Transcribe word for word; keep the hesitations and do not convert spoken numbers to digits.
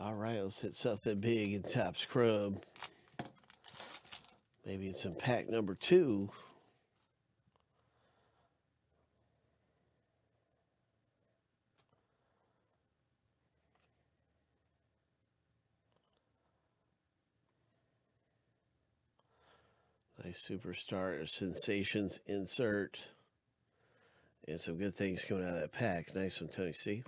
All right, let's hit something big in Topps Crumb. Maybe it's in pack number two. Nice superstar sensations insert. And some good things coming out of that pack. Nice one, Tony C.